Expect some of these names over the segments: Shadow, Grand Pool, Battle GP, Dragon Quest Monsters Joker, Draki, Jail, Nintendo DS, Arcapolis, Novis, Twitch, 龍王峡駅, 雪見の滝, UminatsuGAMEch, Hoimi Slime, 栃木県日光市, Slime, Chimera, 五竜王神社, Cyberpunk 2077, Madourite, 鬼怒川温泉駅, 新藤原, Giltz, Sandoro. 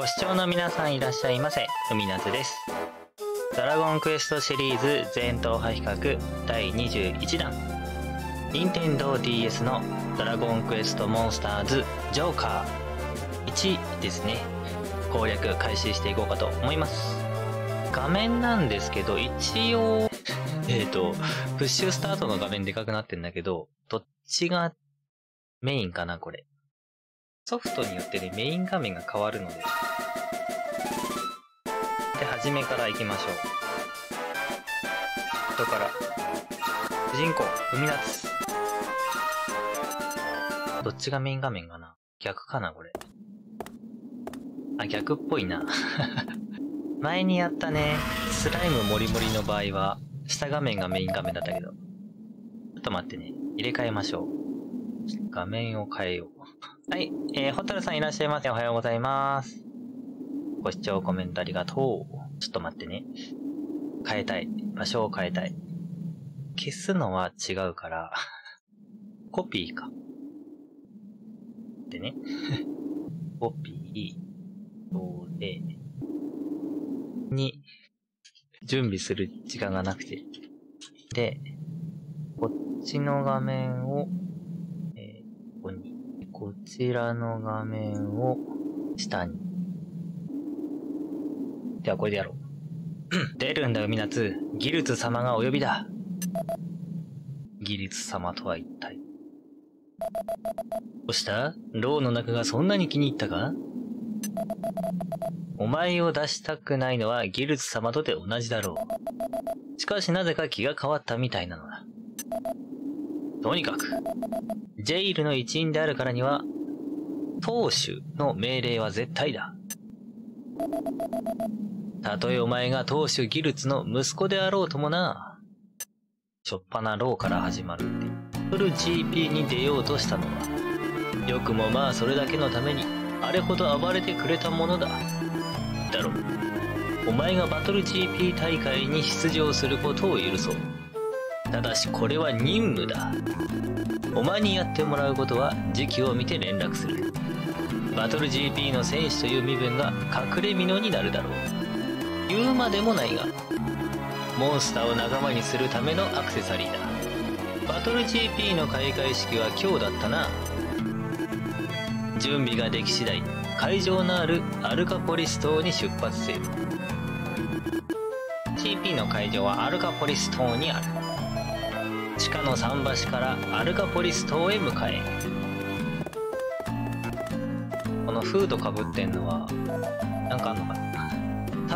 ご視聴の皆さんいらっしゃいませ。海夏です。ドラゴンクエストシリーズ全踏破比較第21弾 Nintendo DS のドラゴンクエストモンスターズジョーカー1ですね。攻略開始していこうかと思います。画面なんですけど、一応プッシュスタートの画面でかくなってんだけど、どっちがメインかなこれ。ソフトによってね、メイン画面が変わるので。で、初めから行きましょう。後から。主人公、海夏。どっちがメイン画面かな？逆かなこれ。あ、逆っぽいな。前にやったね、スライムモリモリの場合は、下画面がメイン画面だったけど。ちょっと待ってね。入れ替えましょう。画面を変えよう。はい。ホタルさんいらっしゃいませ。おはようございます。ご視聴、コメントありがとう。ちょっと待ってね。変えたい。場所を変えたい。消すのは違うから、コピーか。でね。コピー、どうで、に、準備する時間がなくて。で、こっちの画面を、ここに。こちらの画面を、下に。では、これでやろう。出るんだ、海夏。ギルツ様がお呼びだ。ギルツ様とは一体。どうした？牢の中がそんなに気に入ったか？お前を出したくないのはギルツ様とて同じだろう。しかしなぜか気が変わったみたいなのだ。とにかく、ジェイルの一員であるからには、当主の命令は絶対だ。たとえお前が当主ギルツの息子であろうともな。しょっぱなローから始まるって。フル GP に出ようとしたのは、よくもまあそれだけのために、あれほど暴れてくれたものだ。だろう。お前がバトル GP 大会に出場することを許そう。ただしこれは任務だ。お前にやってもらうことは時期を見て連絡する。バトル GP の選手という身分が隠れ蓑になるだろう。言うまでもないが、モンスターを仲間にするためのアクセサリーだ。バトル GP の開会式は今日だったな。準備ができ次第、会場のあるアルカポリス島に出発せよ。GP の会場はアルカポリス島にある。地下の桟橋からアルカポリス島へ向かえ。このフードかぶってんのはなんかあんのかな。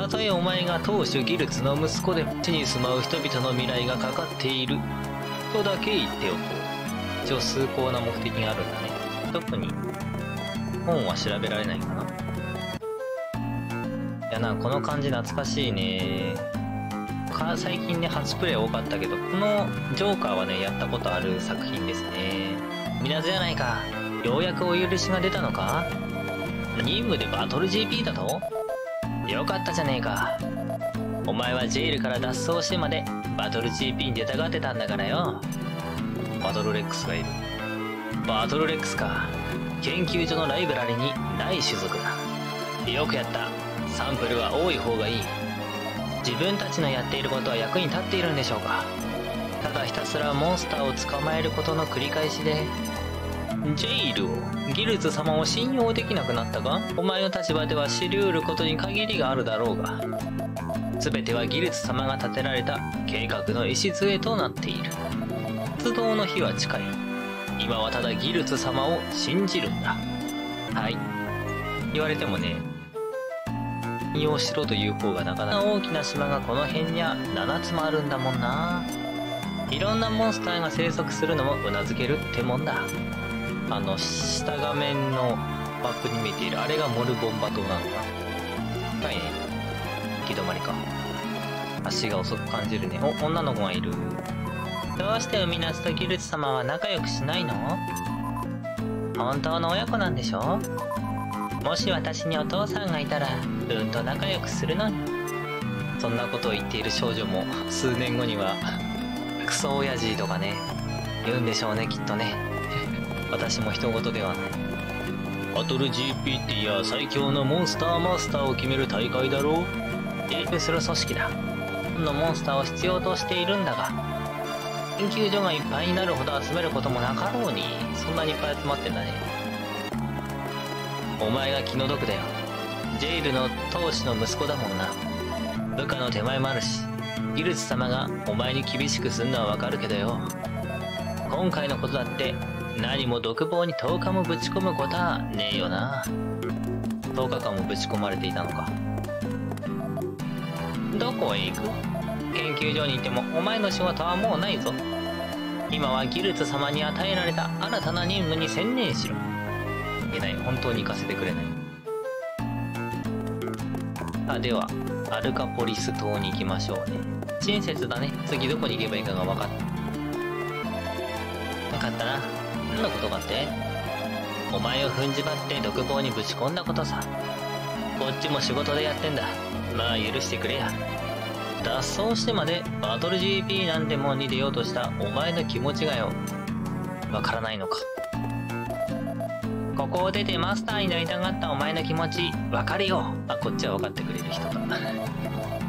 たとえお前が当主ギルツの息子で地に住まう人々の未来がかかっているとだけ言っておこう。一応崇高な目的があるんだね。特に本は調べられないかな。いやな、この感じ懐かしいね。最近ね、初プレイ多かったけど、このジョーカーはね、やったことある作品ですね。みなずやないか。ようやくお許しが出たのか？任務でバトル GP だと？よかったじゃねえか。お前はジェイルから脱走してまでバトル GP に出たがってたんだからよ。バトルレックスがいる。バトルレックスか。研究所のライブラリにない種族だ。よくやった。サンプルは多い方がいい。自分たちのやっていることは役に立っているんでしょうか。ただひたすらモンスターを捕まえることの繰り返しで。ジェイルを、ギルツ様を信用できなくなったか？お前の立場では知り得ることに限りがあるだろうが、全てはギルツ様が立てられた計画の礎となっている。活動の日は近い。今はただギルツ様を信じるんだ。はい。言われてもね、信用しろという方がなかなか大きな島がこの辺には7つもあるんだもんな。いろんなモンスターが生息するのも頷けるってもんだ。あの下画面のマップに見えているあれがモルボンバ島なのか。深いね。行き止まりか。足が遅く感じるね。お、女の子がいる。どうして海夏とギルツ様は仲良くしないの？本当の親子なんでしょ？もし私にお父さんがいたら、うんと仲良くするのに。そんなことを言っている少女も、数年後には、クソ親父とかね、言うんでしょうね、きっとね。私も人事ではない。バトル GPT や最強のモンスターマスターを決める大会だろう。提携する組織だ。のモンスターを必要としているんだが、研究所がいっぱいになるほど集めることもなかろうに、そんなにいっぱい集まってんだね。お前が気の毒だよ。ジェイルの当主の息子だもんな。部下の手前もあるし、ギルズ様がお前に厳しくすんのはわかるけどよ。今回のことだって何も独房に10日もぶち込むことはねえよな。10日間もぶち込まれていたのか。どこへ行く？研究所にいてもお前の仕事はもうないぞ。今はギルツ様に与えられた新たな任務に専念しろ。いけない、本当に行かせてくれない。あ、ではアルカポリス島に行きましょうね。親切だね。次どこに行けばいいかが分かった。分かったな。何のことかって？お前を踏んじばって独房にぶち込んだことさ。こっちも仕事でやってんだ。まあ許してくれや。脱走してまでバトル GP なんてもんに出ようとしたお前の気持ちがよ、わからないのか。ここを出てマスターになりたがったお前の気持ちわかるよ。あ、こっちは分かってくれる人だ。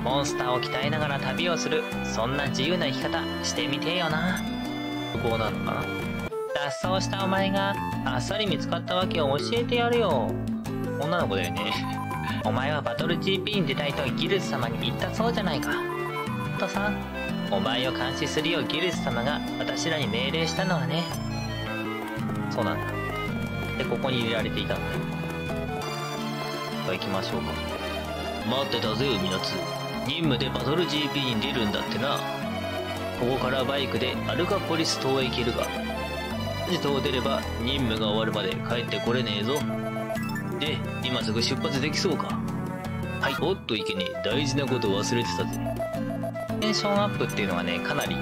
モンスターを鍛えながら旅をする、そんな自由な生き方してみてえよな。ここなのかな。脱走したお前があっさり見つかったわけを教えてやるよ。女の子だよね。お前はバトル GP に出たいとギルス様に言ったそうじゃないか。とさ、お前を監視するようギルス様が私らに命令したのはね。そうなんだ。で、ここに入れられていたんだよ。行きましょうか。待ってたぜ、海の津。任務でバトル GP に出るんだってな。ここからバイクでアルカポリス島へ行けるが、島を出れば任務が終わるまで帰ってこれねえぞ。で、今すぐ出発できそうか。はい。おっといけねえ、大事なこと忘れてたぜ。テンションアップっていうのはね、かなり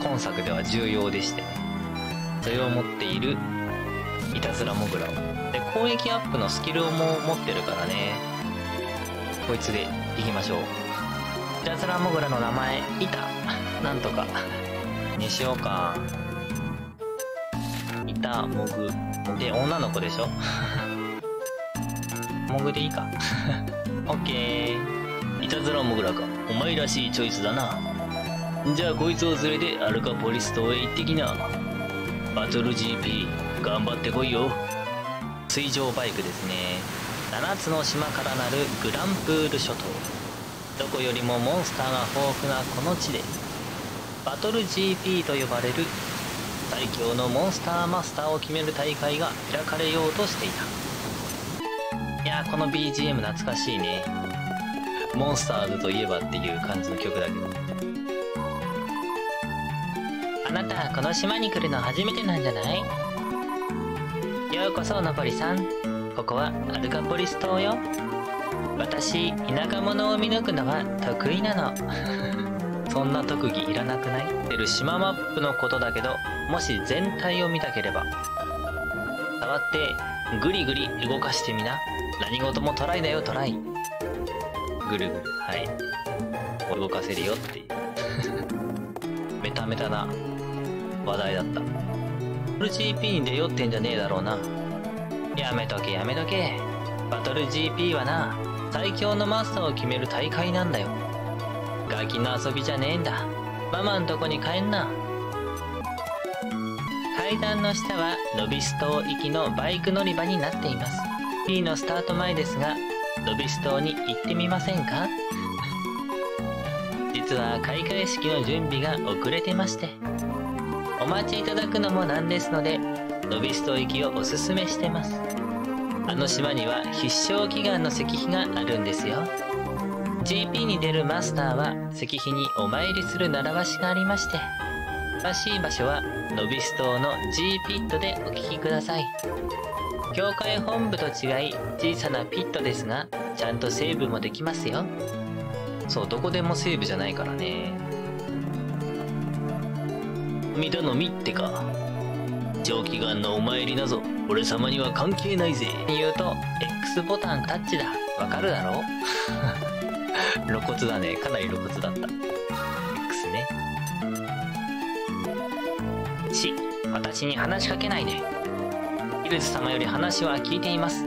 今作では重要でして、それを持っているいたずらモグラをで、攻撃アップのスキルも持ってるからね。こいつでいきましょう。いたずらモグラの名前、イタなんとかにしようか。イタモグで女の子でしょ。モグでいいか。オッケー。いたずらモグラか。お前らしいチョイスだな。じゃあこいつを連れてアルカポリス島へ行ってきな。バトル GP 頑張ってこいよ。水上バイクですね。7つの島からなるグランプール諸島。どこよりもモンスターが豊富なこの地で、バトル GP と呼ばれる最強のモンスターマスターを決める大会が開かれようとしていた。いやー、この BGM 懐かしいね。モンスターズといえばっていう感じの曲だけど。あなたこの島に来るの初めてなんじゃない？ようこそのぼりさん。ここはアルカポリス島よ。私田舎者を見抜くのは得意なの。そんな特技いらなくない？出る島マップのことだけど、もし全体を見たければ触ってぐりぐり動かしてみな。何事もトライだよ、トライ。ぐるぐる、はい。動かせるよっていう。メタメタな話題だった。バトル GP に出ようってんじゃねえだろうな。やめとけ、やめとけ。バトル GP はな、最強のマスターを決める大会なんだよ。ガキの遊びじゃねえんだ。ママんとこに帰んな。階段の下はノビス島行きのバイク乗り場になっています。P のスタート前ですが、ノビス島に行ってみませんか？実は開会式の準備が遅れてまして、お待ちいただくのもなんですので、ノビス島行きをおすすめしてます。あの島には必勝祈願の石碑があるんですよ。GP に出るマスターは石碑にお参りする習わしがありまして、詳しい場所はノビス島の G ピットでお聞きください。教会本部と違い小さなピットですが、ちゃんとセーブもできますよ。そう、どこでもセーブじゃないからね。みだのみってか。上気眼のお参りなぞ俺様には関係ないぜ。言うと X ボタンタッチだ。わかるだろう。露骨だね。かなり露骨だった。 X ね。私に話しかけないで。ルス様より話は聞いています。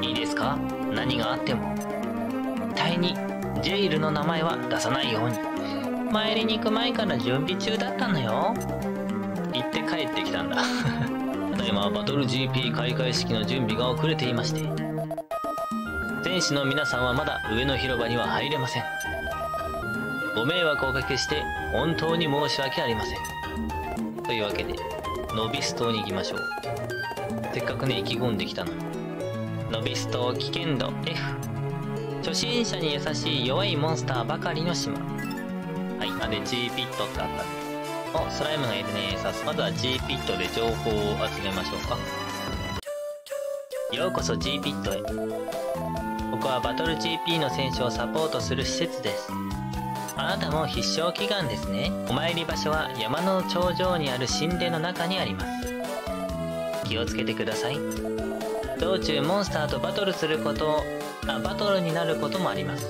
いいですか？何があっても対にジェイルの名前は出さないように。参りに行く前から準備中だったのよ。行って帰ってきたんだただいまバトル GP 開会式の準備が遅れていまして、選手の皆さんはまだ上の広場には入れません。ご迷惑をおかけして本当に申し訳ありません。というわけでノビス島に行きましょう。せっかくね、意気込んできたの。ノビス島危険度 F。 初心者に優しい弱いモンスターばかりの島。はい、あ、で G ピットってあったね。お、スライムがいるね。さあ、まずは G ピットで情報を集めましょうか。ようこそ G ピットへ。ここはバトル GP の選手をサポートする施設です。あなたも必勝祈願ですね。お参り場所は山の頂上にある神殿の中にあります。気をつけてください。道中モンスターとバトルになることもあります。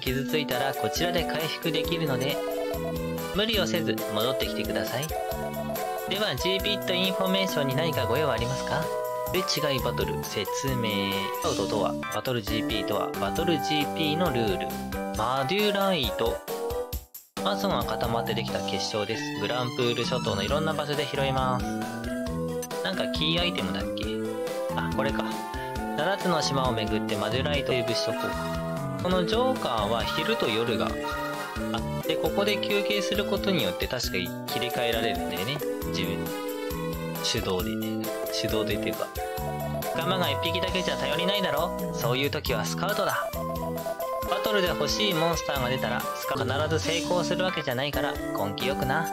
傷ついたらこちらで回復できるので無理をせず戻ってきてください。では G ビットインフォメーションに何かご用はありますか？すれ違いバトル説明。アウトとはバトル GP とはバトル GP のルール。マデュライト。マスが固まってできた結晶です。グランプール諸島のいろんな場所で拾います。なんかキーアイテムだっけ？あ、これか。7つの島を巡ってマデュライトという物色。このジョーカーは昼と夜があって、ここで休憩することによって確かに切り替えられるんだよね。自分手動でっていうか、ガマが1匹だけじゃ頼りないだろ。そういう時はスカウトだ。バトルで欲しいモンスターが出たら必ず成功するわけじゃないから根気よくな。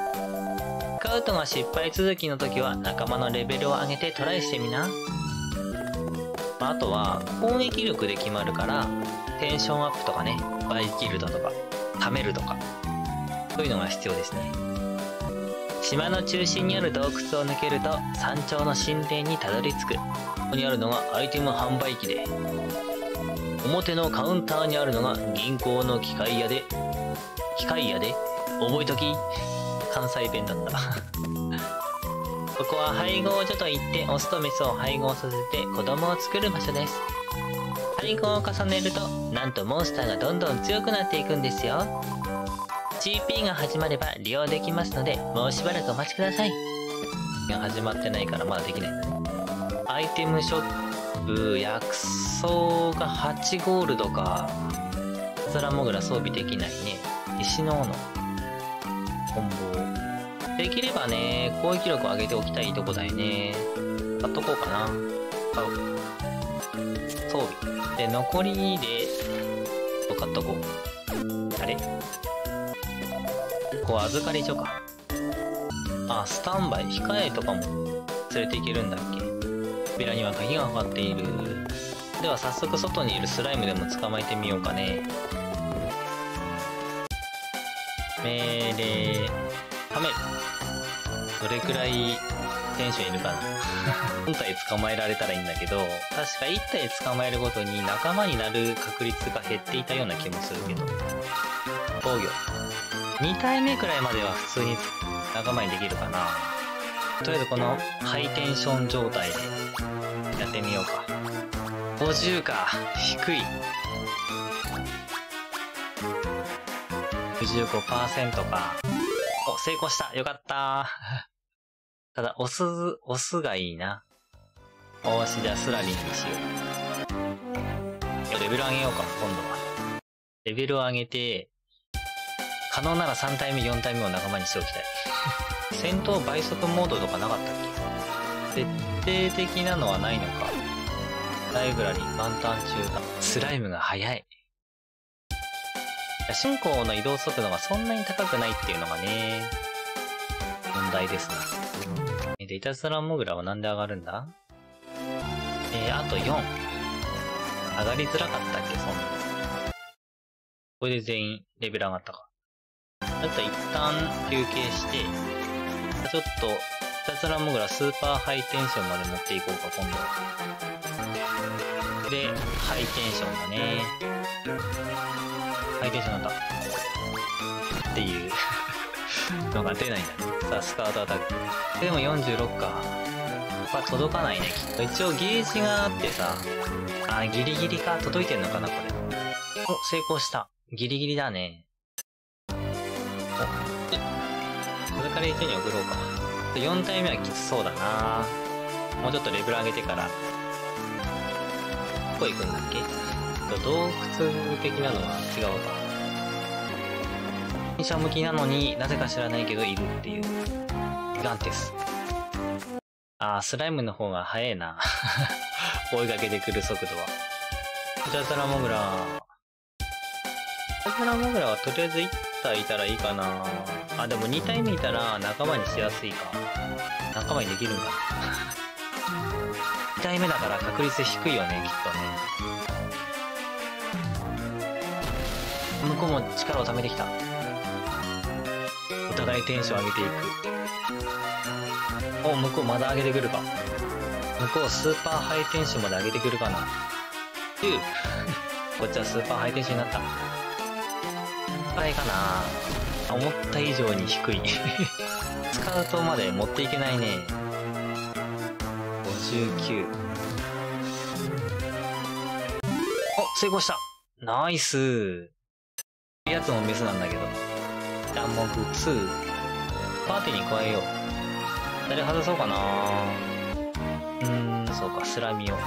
スカウトが失敗続きの時は仲間のレベルを上げてトライしてみな。あとは攻撃力で決まるからテンションアップとかね、バイキルドとか貯めるとか、そういうのが必要ですね。島の中心にある洞窟を抜けると山頂の神殿にたどり着く。ここにあるのがアイテム販売機で、表のカウンターにあるのが銀行の機械屋で、覚えとき。関西弁だったここは配合所といってオスとメスを配合させて子供を作る場所です。配合を重ねるとなんとモンスターがどんどん強くなっていくんですよ。 GP が始まれば利用できますのでもうしばらくお待ちください。始まってないからまだできない。アイテムショップ、薬草が8ゴールドか。サラモグラ装備できないね。石の斧、棍棒。できればね、攻撃力を上げておきたいとこだよね。買っとこうかな。買おう。装備で残りで買っとこう。あれ、こう預かり所か。あ、スタンバイ控えとかも連れていけるんだっけ。扉には鍵がかかっている。では早速外にいるスライムでも捕まえてみようかね。命令、カメル。どれくらいテンションいるかな本体捕まえられたらいいんだけど、確か1体捕まえるごとに仲間になる確率が減っていたような気もするけど。防御2体目くらいまでは普通に仲間にできるかな。とりあえずこのハイテンション状態でやってみようか。50か、低い。 65% か。お、成功した、よかったただオスがいいな。よし、じゃあスラリンにしよう。レベル上げようか。今度はレベルを上げて、可能なら3体目4体目を仲間にしておきたい戦闘倍速モードとかなかったっけ？設定的なのはないのか。ライブラリー満タン中だ。スライムが速い。主人公の移動速度がそんなに高くないっていうのがね、問題ですね。で、イタズラモグラはなんで上がるんだ？あと4。上がりづらかったっけ、そんな。これで全員レベル上がったか。ちょっと一旦休憩して、ちょっと、イタズラモグラスーパーハイテンションまで持っていこうか、今度は。で、ハイテンションだね。ハイテンションなんだっていうのが出ないんだね。さあ、スカウトアタック。でも46か。ぱ届かないねきっと。一応ゲージがあってさ、あ、ギリギリか。届いてんのかなこれ。お、成功した。ギリギリだね。お、続かれ一に送ろうか。4体目はきつそうだな。もうちょっとレベル上げてから。どこ行くんだっけ？洞窟的なのは違うか。初心者向きなのになぜか知らないけどいるっていう。ガンテス。あー、スライムの方が速いな。追いかけてくる速度は。ジャタラモグラ。ジャタラモグラはとりあえず1体いたらいいかな。あ、でも2体目いたら仲間にしやすいか。仲間にできるんだ。2体目だから確率低いよね、きっとね。向こうも力を貯めてきた。お互いテンション上げていく。お、向こうまだ上げてくるか。向こうスーパーハイテンションまで上げてくるかな。こっちはスーパーハイテンションになった。あれかな、思った以上に低い。スカウトまで持っていけないね。59。お、成功した。ナイス。やつもメスなんだけど。ダンモグ2。パーティーに加えよう。誰外そうかな。そうか、スラミを。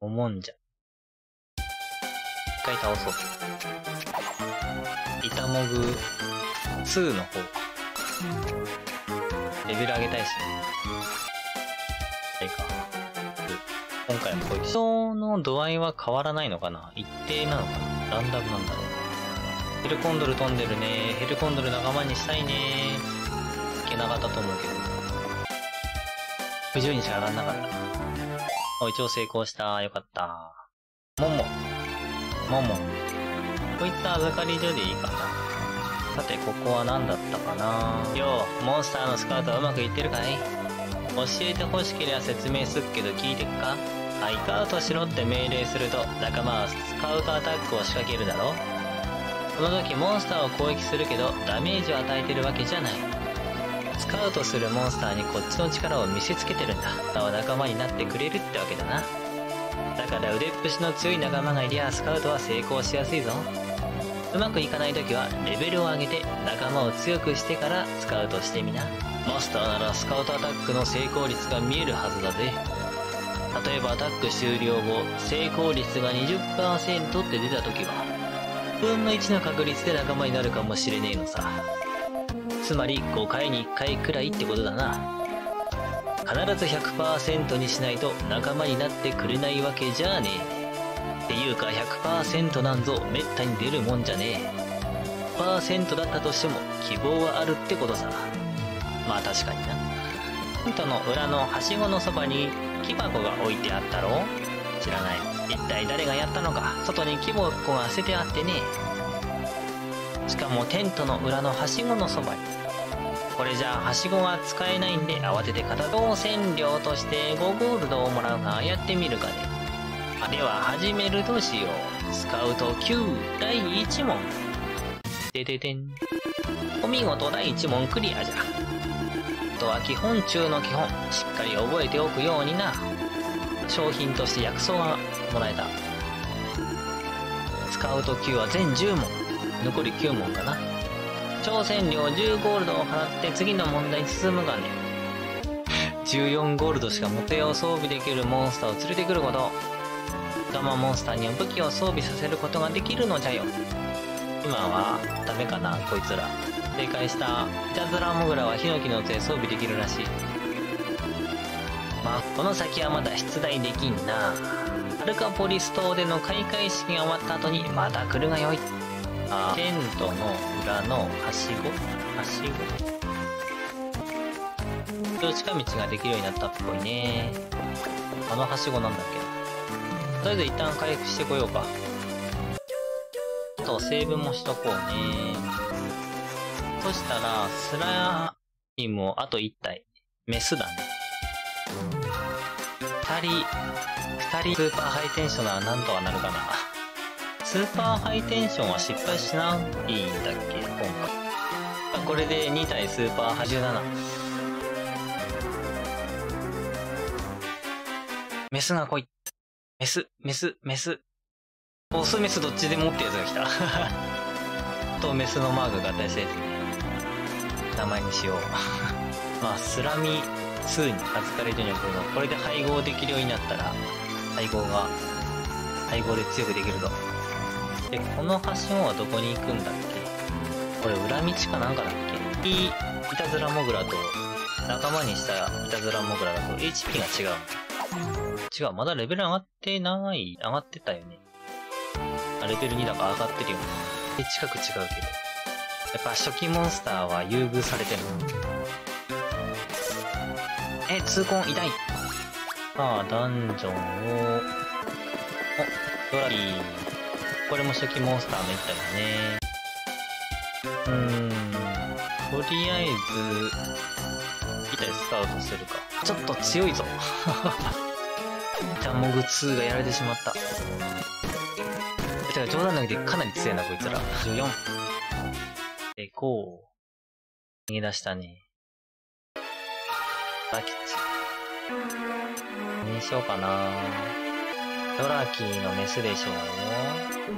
おもんじゃ。一回倒そう。イタモグ2の方。レベル上げたいしね。あれか。今回もこういう人の度合いは変わらないのかな。一定なのかな。ランダムなんだろう。ヘルコンドル飛んでるね。ヘルコンドル仲間にしたいね。いけなかったと思うけど。不自由にしか上がんなかった。お、一応成功した。よかった。モモ。モモ。こいつは預かり所でいいかな。さて、ここは何だったかな。よう、モンスターのスカウトはうまくいってるかい？教えて欲しければ説明すっけど聞いてくか？はい、カウトしろって命令すると、仲間はスカウトアタックを仕掛けるだろ？その時モンスターを攻撃するけどダメージを与えてるわけじゃない。スカウトするモンスターにこっちの力を見せつけてるんだ。まあ仲間になってくれるってわけだな。だから腕っぷしの強い仲間がいりゃスカウトは成功しやすいぞ。うまくいかない時はレベルを上げて仲間を強くしてからスカウトしてみな。モンスターならスカウトアタックの成功率が見えるはずだぜ。例えばアタック終了後成功率が 20% って出た時は1分の1の確率で仲間になるかもしれねえのさ。つまり5回に1回くらいってことだな。必ず 100% にしないと仲間になってくれないわけじゃねえ。っていうか 100% なんぞめったに出るもんじゃねえ。100% だったとしても希望はあるってことさ。まあ確かにな。テントの裏のはしごのそばに木箱が置いてあったろ。知らない。一体誰がやったのか。外に木箱が捨ててあってね。しかもテントの裏のはしごのそばに。これじゃあはしごは使えないんで慌てて片道占領として5ゴールドをもらうかやってみるかね。では始めるとしよう。スカウト9第1問。でででん。お見事、第1問クリアじゃ。あとは基本中の基本、しっかり覚えておくようにな。商品として薬草がもらえた。スカウト9は全10問。残り9問かな。挑戦料10ゴールドを払って次の問題に進むがね。14ゴールドしか持てを装備できるモンスターを連れてくること。仲間モンスターには武器を装備させることができるのじゃよ。今はダメかなこいつら。正解した。イタズラモグラはヒノキの杖装備できるらしい。まあこの先はまだ出題できんな。アルカポリス島での開会式が終わった後にまた来るがよい。あ、テントの裏のはしご。はしご。近道ができるようになったっぽいね。あのはしごなんだっけ。とりあえず一旦回復してこようか。あとセーブもしとこうね。そしたらスライムをあと1体。メスだね。2人スーパーハイテンションならなんとはなるかな。スーパーハイテンションは失敗しないんだっけ今回。これで2体スーパーハイ17。メスが来い。メス。オスメスどっちでもってやつが来た。とメスのマークが出せる。名前にしよう。まあ、スラミ2に預かれるように送るの。これで配合できるようになったら、配合で強くできるぞ。で、この橋はどこに行くんだっけ？これ裏道かなんかだっけ？いたずらモグラと仲間にしたいたずらモグラだと HP が違う。まだレベル上がってない。上がってたよね。あ、レベル2だから上がってるよね。で、近く違うけど。やっぱ初期モンスターは優遇されてる。え、痛恨痛い。さあ、ダンジョンを、お、ドラリー。これも初期モンスターの一体だね。とりあえず、一体スカウトするか。ちょっと強いぞ。板モグ2がやられてしまった。てか冗談抜きでかなり強いな、こいつら。14。で、こう。逃げ出したね。ドラキッチ。何にしようかな。ドラキーのメスでしょう。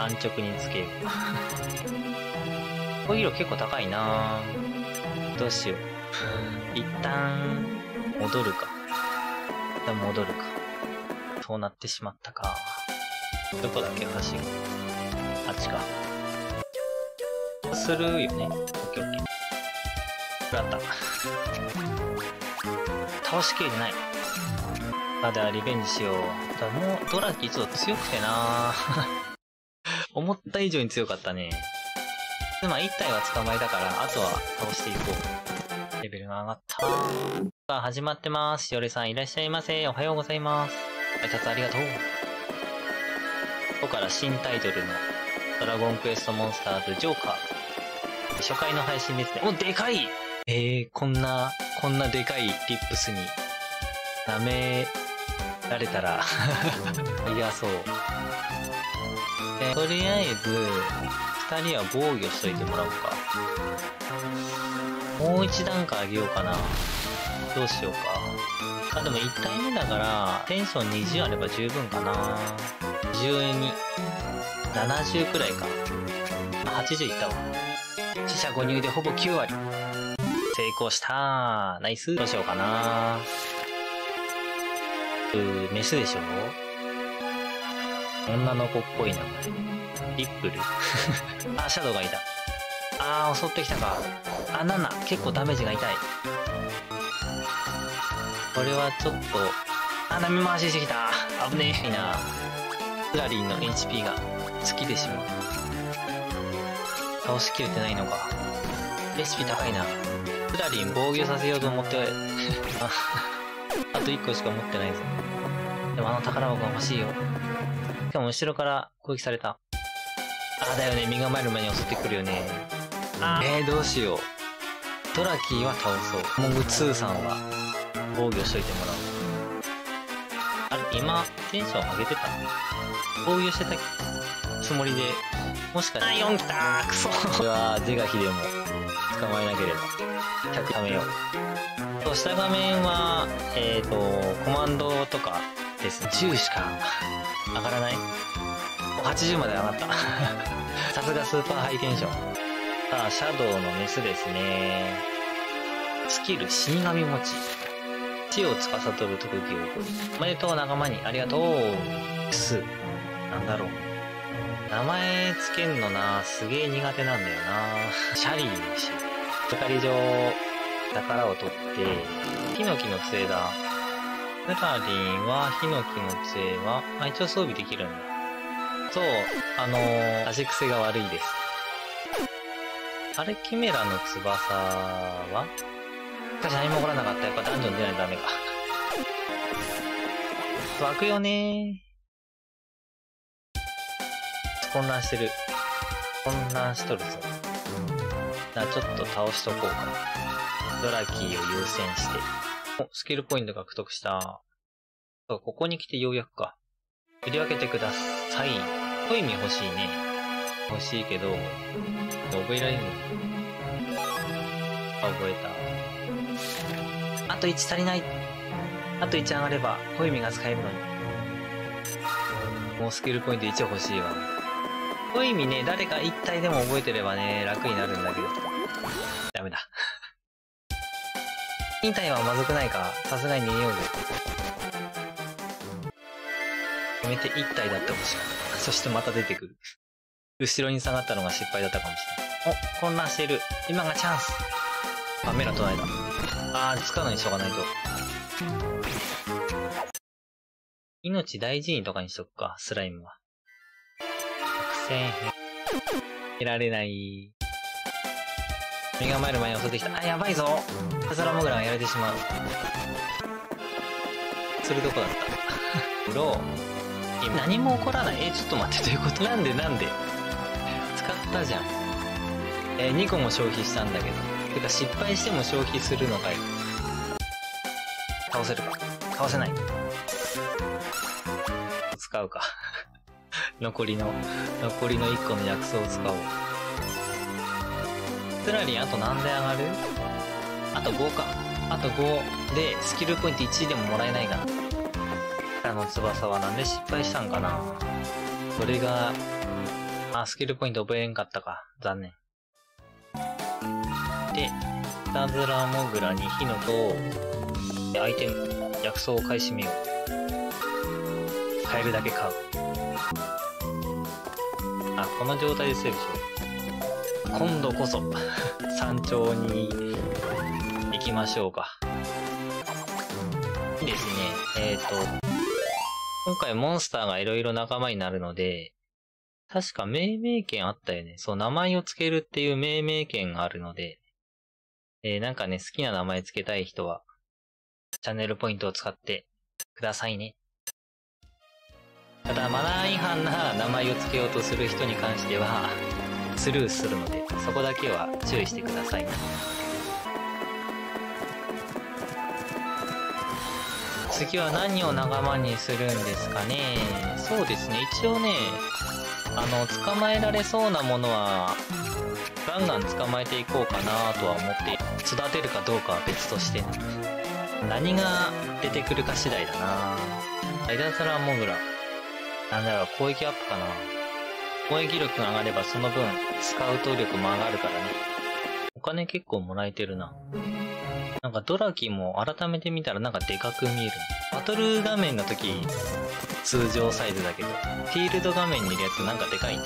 安直につけよう。攻撃量結構高いな。どうしよう。一旦、戻るか。そうなってしまったか。どこだっけ、橋が。あっちか。するよね。オッケー。食らった。倒しきれてない。まだリベンジしよう。だもう、ドラキーちょっと強くてな思った以上に強かったね。まあ、1体は捕まえたから、あとは倒していこう。レベルが上がった。さあ、始まってます。しおりさんいらっしゃいませ。おはようございます。挨拶ありがとう。ここから新タイトルのドラゴンクエストモンスターズジョーカー。初回の配信ですね。お、でかい！こんなでかいリップスに舐められたら、いや、そう。とりあえず、二人は防御しといてもらおうか。もう一段階上げようかな。どうしようか。あ、でも一体目だから、テンション20あれば十分かな。12、70くらいか。80いったわ。四捨五入でほぼ9割。成功したー。ナイス。どうしようかなー。メスでしょ？女の子っぽい名前。リップル。あ、シャドウがいた。あー、襲ってきたか。あ、7。結構ダメージが痛い。これはちょっと、あ、舐め回ししてきた。危ねえなー。スラリーの HP が尽きてしまう。倒しきれてないのか。レシピ高いな。スラリー防御させようと思ってあと1個しか持ってないぞ。でもあの宝箱が欲しいよ。しかも後ろから攻撃された。あ、だよね。身構える前に襲ってくるよね。どうしよう。ドラキーは倒そう。モグ2さんは防御しといてもらおう。あれ、今テンション上げてた？防御してたつもりで、もしかして。あ、4来たー、くそー。うわー、是が非でも捕まえなければ100ためよう。と下画面はコマンドとかですね。10しか上がらない。80まで上がった。さすがスーパーハイテンション。さあ、シャドウのメスですね。スキル死神持ち。死を司る特技を。おめでとう、仲間に。ありがとう。す。なんだろう。名前つけんのな、すげえ苦手なんだよな。シャリーにしよう。光上、宝を取って、ヒノキの杖だ。スラリーは、ヒノキの杖は、あ、一応装備できるんだ。そう、足癖が悪いです。あれ、キメラの翼は？しかし何も起こらなかった。やっぱダンジョン出ないとダメか。湧くよねー。混乱してる。混乱しとるぞ。な、ちょっと倒しとこうか。ドラキーを優先して。お、スキルポイント獲得した。そう、ここに来てようやくか。振り分けてください。トイミ欲しいね。欲しいけど、覚えられるの？あ、覚えた。あと1足りない。あと1上がればホイミが使えるのに。もうスキルポイント1欲しいわ。ホイミね、誰か1体でも覚えてればね、楽になるんだけど。ダメだ。2体はまずくないから、さすがに逃げようぜ。やめて1体だってほしい。そしてまた出てくる。後ろに下がったのが失敗だったかもしれない。お、混乱してる。今がチャンス。あ、メラ捉えた。あー、つかないしょうがないと。命大事にとかにしとくか、スライムは。作戦編。得られない。身構える前に襲ってきた。あ、やばいぞ。ハザラモグラがやられてしまう。それどこだったブロー。今何も起こらない。ちょっと待って、ということなんでなんで使ったじゃん。2個も消費したんだけど。てか失敗しても消費するのかい。倒せるか。倒せない。使うか。残りの1個の薬草を使おう。テラリンあと何で上がる？あと5か。あと5でスキルポイント1でももらえないかな。あの翼はなんで失敗したんかな。それが、あ、スキルポイント覚えんかったか。残念。で、いたずらモグラに火の塔。アイテム、薬草を買い占めよう。買えるだけ買う。あ、この状態でセーブしよう。今度こそ山頂に行きましょうか。いいですね。今回モンスターがいろいろ仲間になるので、確か命名権あったよね。そう、名前をつけるっていう命名権があるので、なんかね、好きな名前つけたい人は、チャンネルポイントを使ってくださいね。ただ、マナー違反な名前を付けようとする人に関しては、スルーするので、そこだけは注意してください。次は何を仲間にするんですかね。そうですね、一応ね、捕まえられそうなものは、ガンガン捕まえていこうかなとは思って、育てるかどうかは別として。何が出てくるか次第だな。いたずらモグラ。なんだろう、攻撃アップかな。攻撃力が上がればその分、スカウト力も上がるからね。お金結構もらえてるな。なんかドラキも改めて見たらなんかでかく見える。バトル画面の時、通常サイズだけど、フィールド画面にいるやつなんかでかいんだ。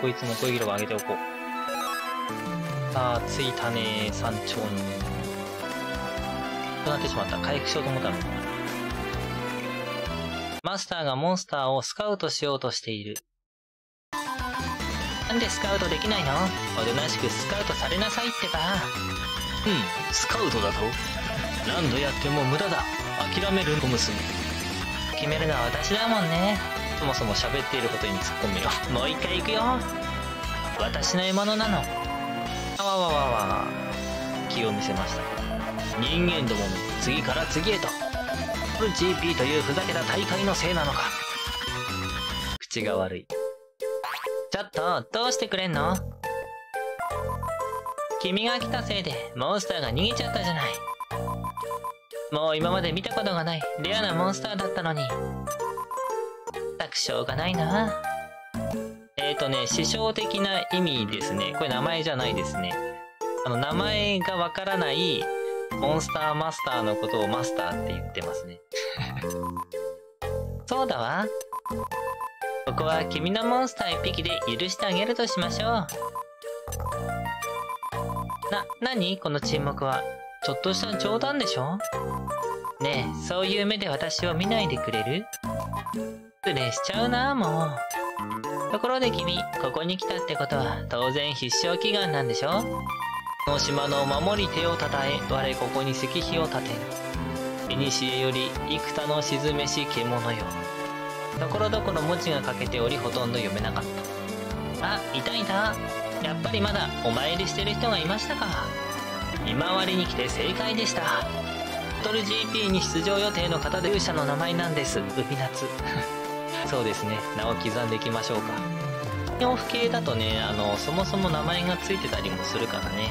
こいつも攻撃力上げておこう。さあ、着いたね、山頂に。となってしまった。回復しようと思ったの。マスターがモンスターをスカウトしようとしている。なんでスカウトできないの？おとなしくスカウトされなさいってば。うん、スカウトだと？何度やっても無駄だ。諦める小娘。決めるのは私だもんね。そもそも喋っていることに突っ込むよ。もう一回行くよ。私の獲物なの。あわわわわ。気を見せました。人間どもも次から次へと。GP というふざけた大会のせいなのか。口が悪い。ちょっと、どうしてくれんの？君が来たせいでモンスターが逃げちゃったじゃない。もう今まで見たことがないレアなモンスターだったのに。しょうがないな。ね、師匠的な意味ですね。これ名前じゃないですね。名前がわからないモンスターマスターのことをマスターって言ってますね。そうだわ。ここは君のモンスター1匹で許してあげるとしましょう。何この沈黙は。ちょっとした冗談でしょ？ねえ、そういう目で私を見ないでくれる？失礼しちゃうな、もう。ところで君、ここに来たってことは当然必勝祈願なんでしょ？この島の守り手をたたえ、我ここに石碑を建てる。古より幾多の沈めし獣よ。ところどころ文字が欠けておりほとんど読めなかった。あ、いたいた。やっぱりまだお参りしてる人がいましたか。見回りに来て正解でした。バトル GP に出場予定の方で勇者の名前なんです。海夏。そうですね、名を刻んでいきましょうか。オフ系だとね、そもそも名前がついてたりもするからね。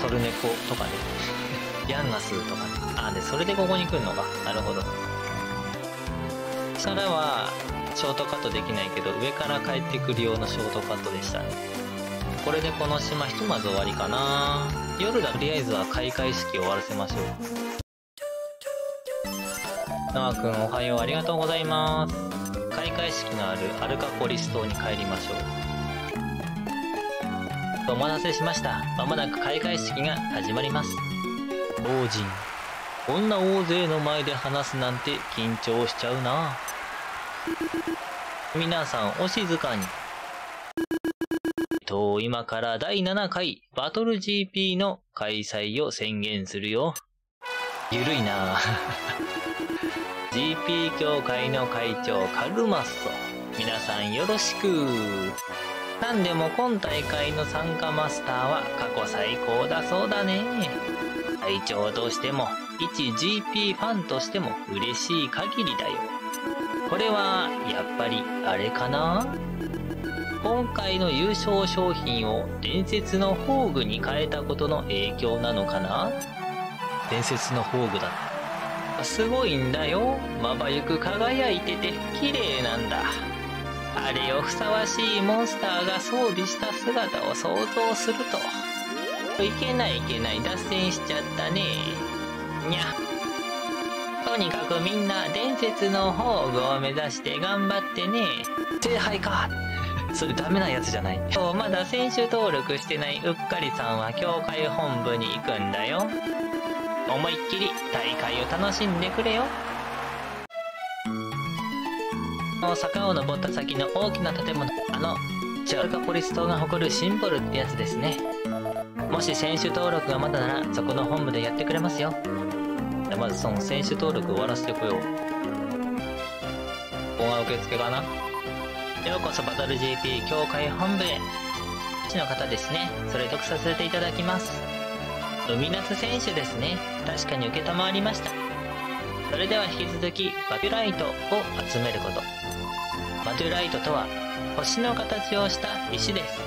トルネコとかね、ヤンガスとかね。あ、で、それでここに来るのか。なるほど。下からはショートカットできないけど、上から帰ってくる用のショートカットでしたね。これでこの島ひとまず終わりかな。夜だとりあえずは開会式終わらせましょう。なわくんおはよう、ありがとうございます。開会式のあるアルカポリス島に帰りましょう。お待たせしました。まもなく開会式が始まります。老人、こんな大勢の前で話すなんて緊張しちゃうな。皆さんお静かに。今から第7回バトル GP の開催を宣言するよ。ゆるいなGP 協会の会長カルマッソ、皆さんよろしく。なんでも今大会の参加マスターは過去最高だそうだね。会長としても一 GP ファンとしても嬉しい限りだよ。これはやっぱりあれかな。今回の優勝賞品を伝説の宝具に変えたことの影響なのかな。伝説の宝具だった。すごいんだよ。まばゆく輝いてて綺麗なんだ。あれをふさわしいモンスターが装備した姿を想像すると、いけないいけない、脱線しちゃったね。にゃ。とにかくみんな伝説の宝具を目指して頑張ってね。聖杯か。それダメなやつじゃない。まだ選手登録してないうっかりさんは協会本部に行くんだよ。思いっきり大会を楽しんでくれよ。坂を登った先の大きな建物、アルカポリス島が誇るシンボルってやつですね。もし選手登録がまだならそこの本部でやってくれますよ。まずその選手登録終わらせてこよう。ここが受付かな。ようこそバトル GP 協会本部へ。市の方ですね。それ得させていただきます。海夏選手ですね。確かに受けたまわりました。それでは引き続きバトゥライトを集めること。バトゥライトとは星の形をした石です。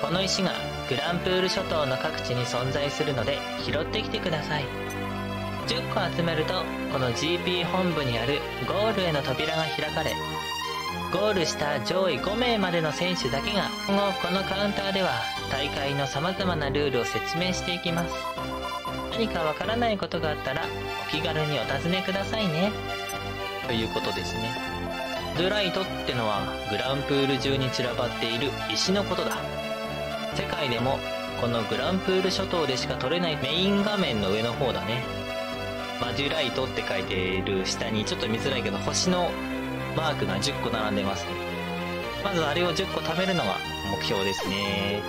この石がグランプール諸島の各地に存在するので拾ってきてください。10個集めるとこの GP 本部にあるゴールへの扉が開かれ、ゴールした上位5名までの選手だけが、今後このカウンターでは大会の様々なルールを説明していきます。何かわからないことがあったらお気軽にお尋ねくださいね。ということですね。バトゥライトってのはグランプール中に散らばっている石のことだ。世界でもこのグランプール諸島でしか撮れないメイン画面の上の方だね。バトゥライトって書いている下にちょっと見づらいけど星のマークが10個並んでますね。まずあれを10個貯めるのが目標ですね。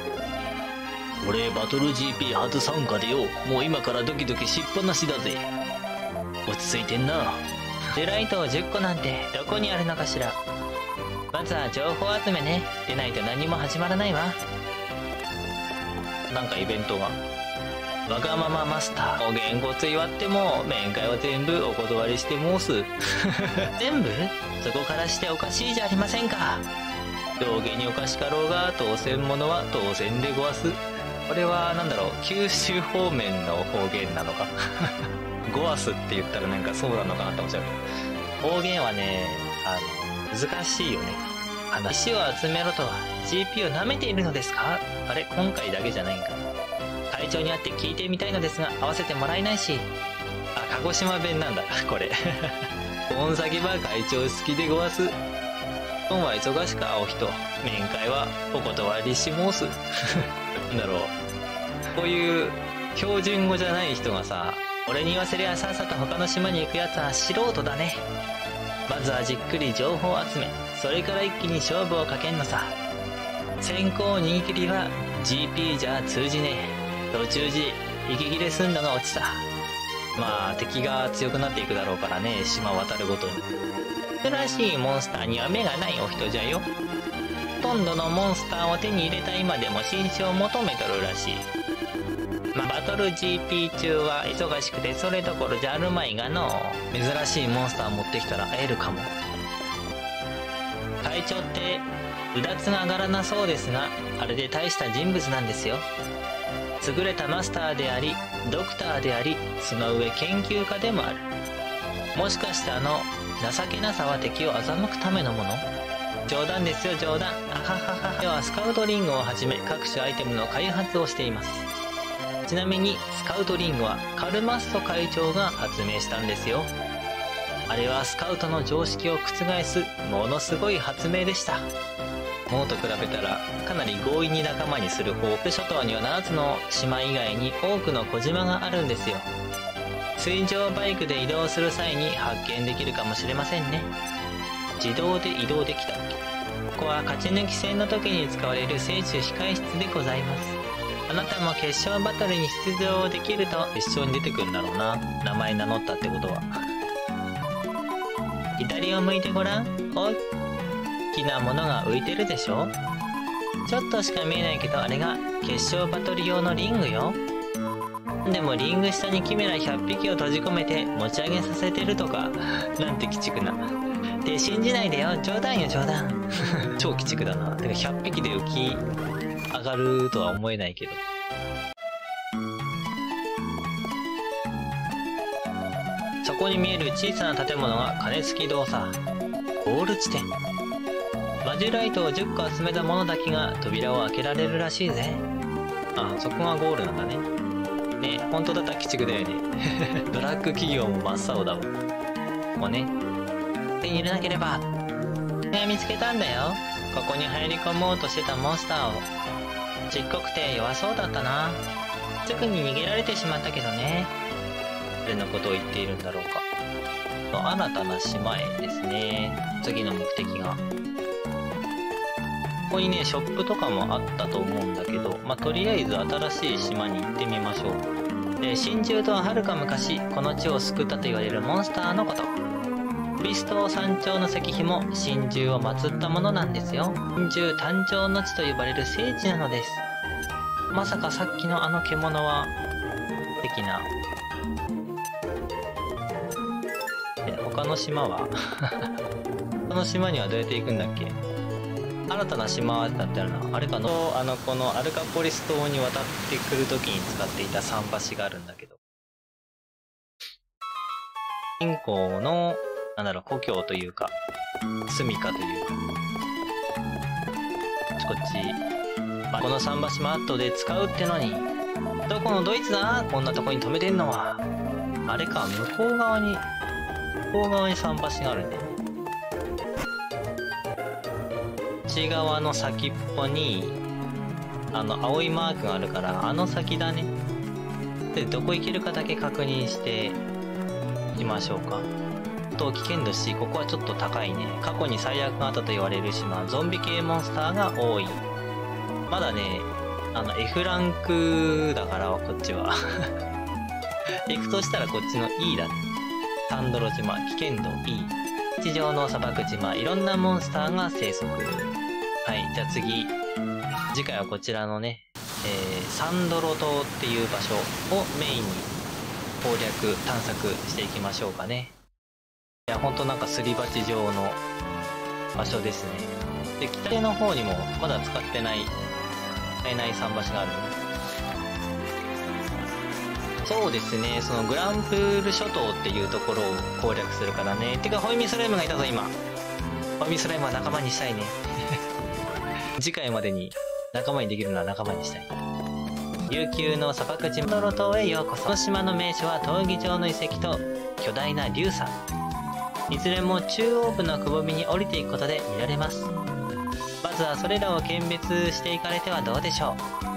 俺バトル GP 初参加でよ。もう今からドキドキしっぱなしだぜ。落ち着いてんな。デライトを10個なんてどこにあるのかしら。まずは情報集めね。でないと何も始まらないわ。なんかイベントが。わがままマスター。おげんこつ祝っても、面会は全部お断りして申す。全部？そこからしておかしいじゃありませんか。道芸におかしかろうが、当選者は当選でごわす。これはなんだろう、九州方面の方言なのか。ごわすって言ったらなんかそうなのかなって思っちゃう。方言はね、難しいよね。話を集めろとは GP を舐めているのですか？あれ、今回だけじゃないんか。会長に会って聞いてみたいのですが、会わせてもらえないし。あ、鹿児島弁なんだ、これ。本先は会長好きでごわす。本は忙しか青人。面会はお断りし申す。なんだろう。こういう標準語じゃない人がさ、俺に言わせりゃさっさと他の島に行くやつは素人だね。まずはじっくり情報を集め、それから一気に勝負をかけんのさ。先行逃げ切りは GP じゃ通じねえ。途中時息切れすんのが落ちさ。まあ敵が強くなっていくだろうからね、島を渡るごとに。珍しいモンスターには目がないお人じゃよ。ほとんどのモンスターを手に入れた今でも新種を求めとるらしい。まあバトル GP 中は忙しくてそれどころじゃあるまいがの。珍しいモンスター持ってきたら会えるかも。会長ってうだつが上がらなそうですが、あれで大した人物なんですよ。優れたマスターであり、ドクターであり、その上研究家でもある。もしかしてあの情けなさは敵を欺くためのもの？冗談ですよ、冗談。あははは。ではスカウトリングをはじめ各種アイテムの開発をしています。ちなみにスカウトリングはカルマッソ会長が発明したんですよ。あれはスカウトの常識を覆すものすごい発明でした。ものと比べたらかなり強引に仲間にする方で、諸島には7つの島以外に多くの小島があるんですよ。水上バイクで移動する際に発見できるかもしれませんね。自動で移動できた。ここは勝ち抜き戦の時に使われる選手控え室でございます。あなたも決勝バトルに出場できると。決勝に出てくるんだろうな、名前名乗ったってことは。左を向いてごらん。おっきなものが浮いてるでしょ。ちょっとしか見えないけど、あれが決勝バトル用のリングよ。でもリング下にキメラ100匹を閉じ込めて持ち上げさせてるとか、なんて鬼畜な。で、信じないでよ、冗談よ、冗談。超鬼畜だな。てか100匹で浮き上がるとは思えないけど。そこに見える小さな建物が金付き堂さ。ゴール地点。マジュライトを10個集めた者だけが扉を開けられるらしいぜ。あ、そこがゴールなんだね。ね、本当だったら鬼畜だよね。ドラッグ企業も真っ青だわ。もうね、手に入れなければ。見つけたんだよ。ここに入り込もうとしてたモンスターを。ちっこくて弱そうだったな。すぐに逃げられてしまったけどね。誰のことを言っているんだろうか。新たな島へですね。次の目的が。ここにね、ショップとかもあったと思うんだけど、まあ、とりあえず新しい島に行ってみましょう。で、真珠とははるか昔、この地を救ったと言われるモンスターのこと。クリスト山頂の石碑も真珠を祀ったものなんですよ。真珠誕生の地と呼ばれる聖地なのです。まさかさっきのあの獣は、的な。他の島はこの島にはどうやって行くんだっけ。新たな島だったらな、あれかな、このアルカポリス島に渡ってくるときに使っていた桟橋があるんだけど、主人公の、なんだろう、故郷というか、住みかというか、こっち、まあ、この桟橋も後で使うってのに、どこのドイツだ、こんなとこに止めてんのは。あれか、向こう側に桟橋があるんだよ。内側の先っぽに青いマークがあるから、あの先だね。で、どこ行けるかだけ確認していきましょうか。と危険度し、ここはちょっと高いね。過去に最悪があったと言われる島、ゾンビ系モンスターが多い。まだね、F ランクだからこっちは行くとしたらこっちの E だ。サンドロ島、危険度 E。地上の砂漠島、いろんなモンスターが生息。はい、じゃあ次回はこちらのね、サンドロ島っていう場所をメインに攻略、探索していきましょうかね。いや、ほんとなんかすり鉢状の場所ですね。で、北の方にもまだ使えない桟橋がある。そうですね、そのグランプール諸島っていうところを攻略するからね。てか、ホイミスライムがいたぞ、今。ホイミスライムは仲間にしたいね。次回までに仲間にできるのは仲間にしたい。琉球の砂漠地サンドロ島へようこそ。この島の名所は闘技場の遺跡と巨大な流砂。いずれも中央部のくぼみに降りていくことで見られます。まずはそれらを見別していかれてはどうでしょう。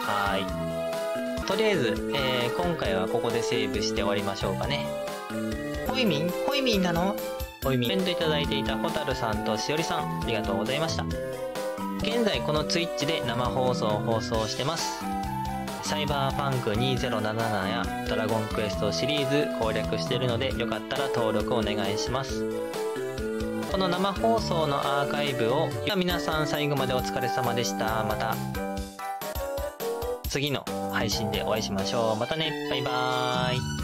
はーい。とりあえず、今回はここでセーブして終わりましょうかね。ホイミンなの？コメントいただいていたホタルさんとしおりさん、ありがとうございました。現在この Twitch で生放送を放送してます。サイバーパンク2077やドラゴンクエストシリーズ攻略しているので、よかったら登録お願いします。この生放送のアーカイブを、皆さん最後までお疲れ様でした。また次の配信でお会いしましょう。またね、バイバーイ。